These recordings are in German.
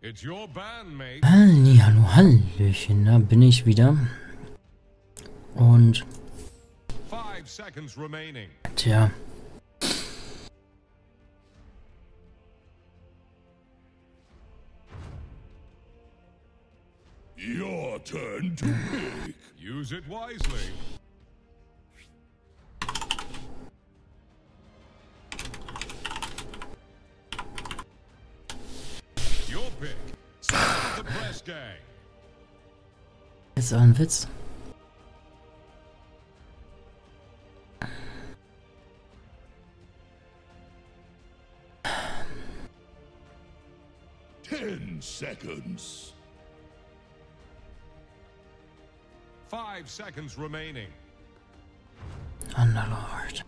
Hallihallo, hallöchen, da bin ich wieder. Und... Tja. Your turn to pick. Use it wisely. Your pick. Start the press gang. Ist auch ein Witz. Seconds. 5 seconds remaining. Underlord.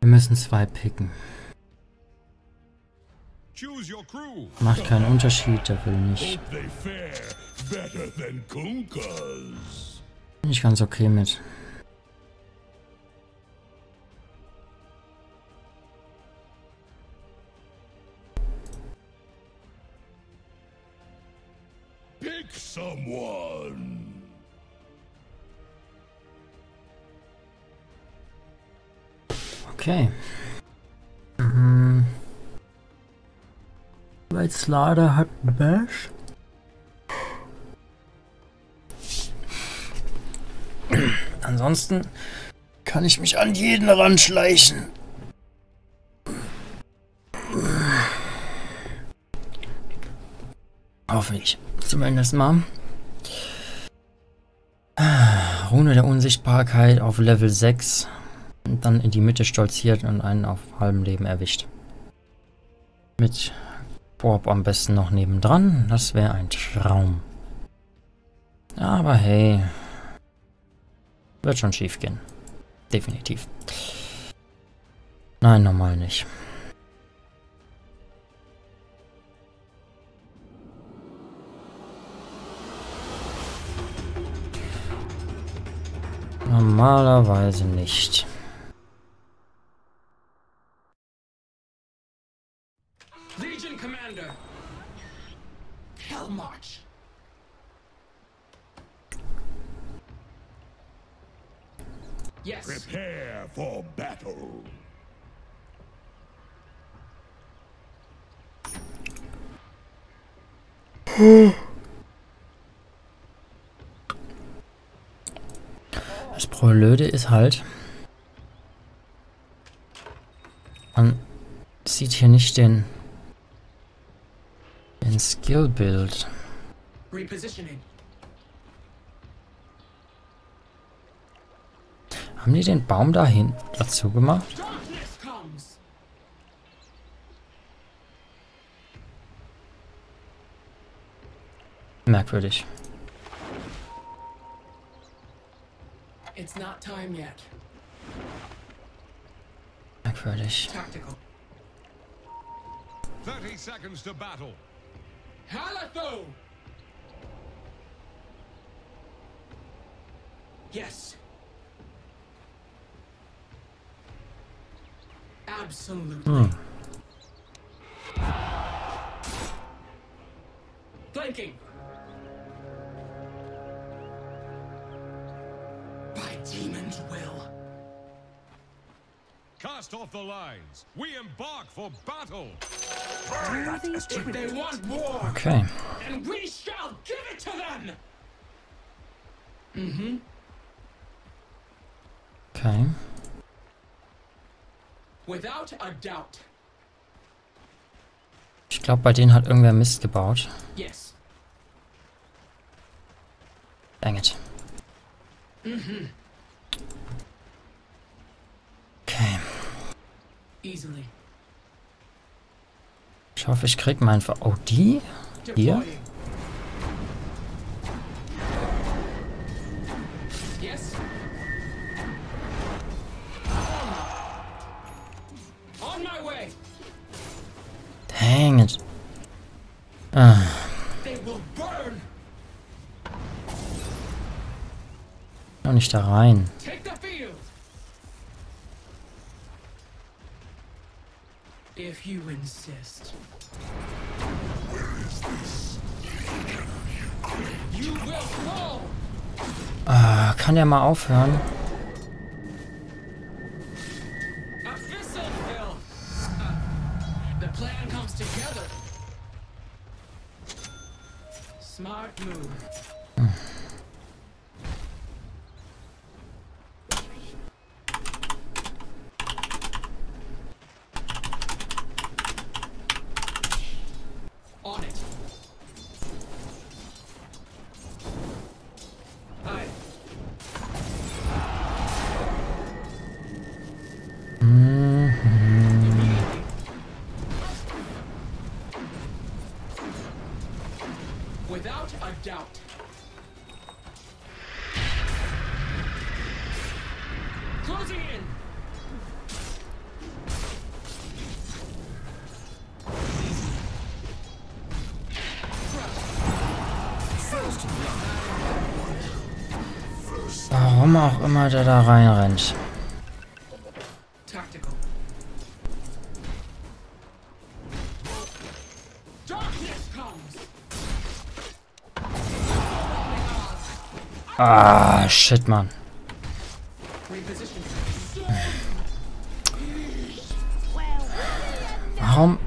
Wir müssen 2 picken. Macht keinen Unterschied, der will nicht. Bin ich ganz okay mit. Pick someone. Okay. Weil Slaughter hat Bash. Ansonsten kann ich mich an jeden ranschleichen. Hoffe ich. Zumindest mal. Rune der Unsichtbarkeit auf Level 6. Und dann in die Mitte stolziert und einen auf halbem Leben erwischt. Mit Bob am besten noch nebendran, das wäre ein Traum. Aber hey, wird schon schief gehen. Definitiv. Nein, normal nicht. Normalerweise nicht. Yes. Prepare for battle. Das Blöde ist halt, man sieht hier nicht den Skill-Build. Repositioning. Haben die den Baum dahin dazu gemacht? Merkwürdig. Merkwürdig. 30 seconds to battle. Halatho. Yes. Absolutely. Blanking. By demon's will. Cast off the lines. We embark for battle. If they want war. Okay. And we shall give it to them. Mhm. Okay. Ich glaube, bei denen hat irgendwer Mist gebaut. Yes. Dang it. Mhm. Okay. Easily. Ich hoffe, ich krieg meinen... Oh, die? Hier? Dang it. Noch nicht da rein. If you insist. Where is this? You will fall. Ah, kann der mal aufhören? The plan comes together. Smart move. Warum auch immer der da reinrennt. Ah, shit, Mann. Warum?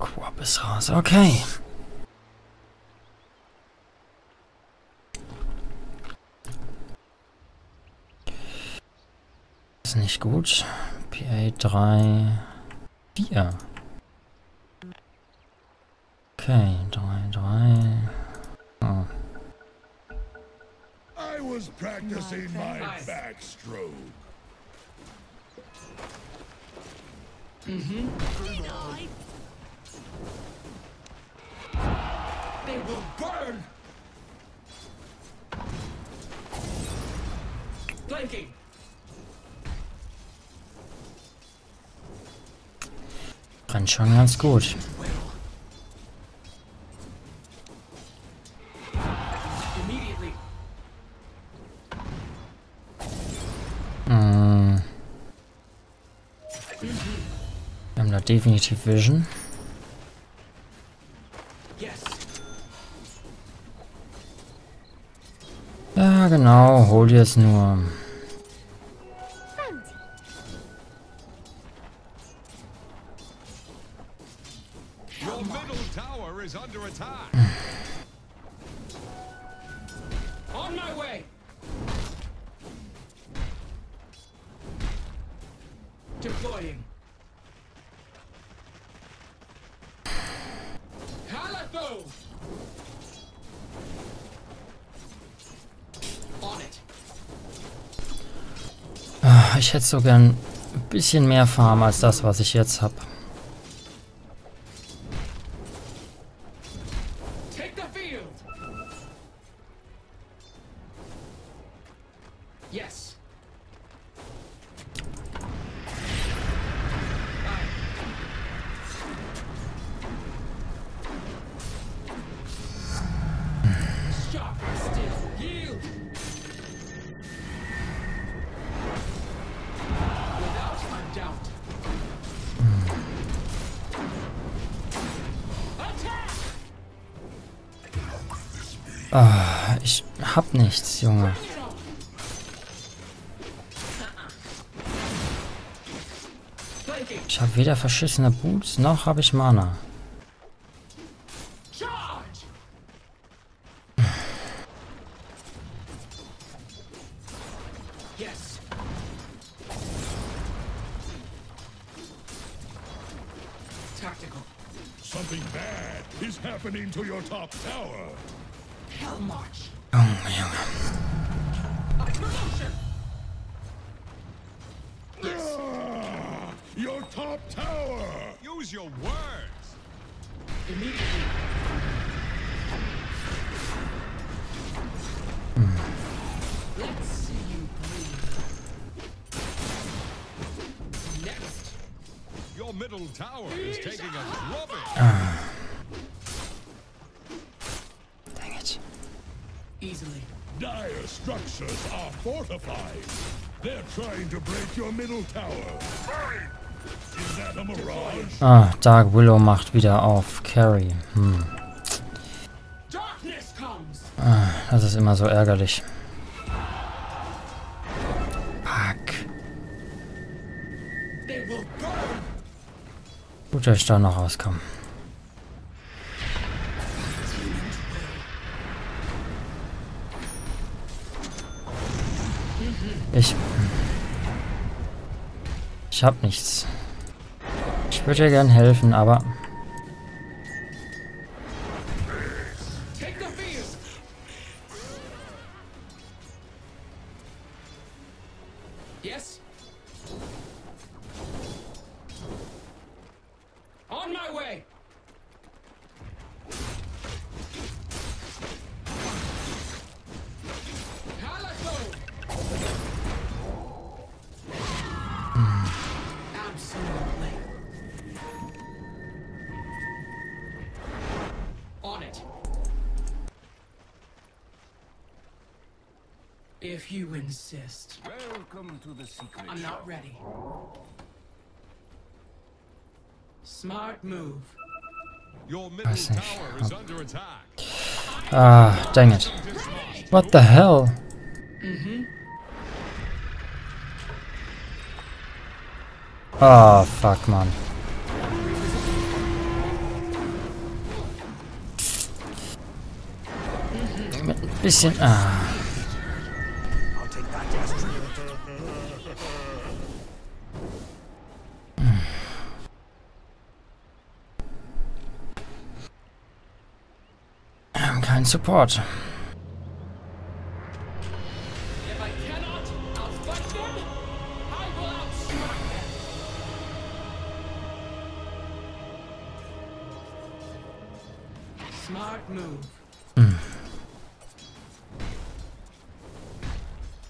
Quap ist raus, okay. Ist nicht gut. PA 3, 4. Okay, 3, 3. Oh. I was practicing my backstroke. Mhm. They will burn. Blanking. Rennt schon ganz gut. Definitiv Vision. Ja, genau, hol dir es nur. Ich hätte so gern ein bisschen mehr Farm als das, was ich jetzt habe. Ah, ich hab nichts, Junge. Ich habe weder verschissene Boots, noch habe ich Mana. Oh, your top tower. Use your words. Immediately. Let's see you breathe. Next. Your middle tower is taking a drubbing. Dang it. Easily. Dire structures are fortified. They're trying to break your middle tower. Hurry! Ah, Dark Willow macht wieder auf Carry. Ah, das ist immer so ärgerlich. Fuck. Gut, dass ich da noch rauskomme. Ich hab nichts. Ich würde ja gern helfen, aber... If you insist. Welcome to the secret. I'm not ready. Smart move. Your middle tower is under attack. Ah, dang it. What the hell? Oh, fuck, man. Mit ein bisschen... Ah. Kein Support. Smart move.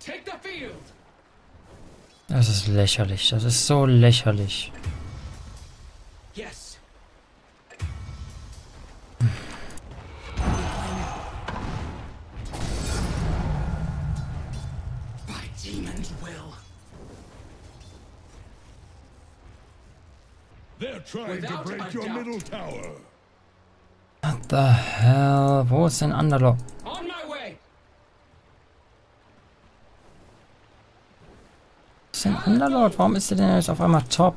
Take the field. Das ist lächerlich. Das ist so lächerlich. Yes. Trying to break your middle tower. What the hell? Wo ist denn Underlord? On my way. Wo ist denn Underlord? Warum ist der denn jetzt auf einmal top?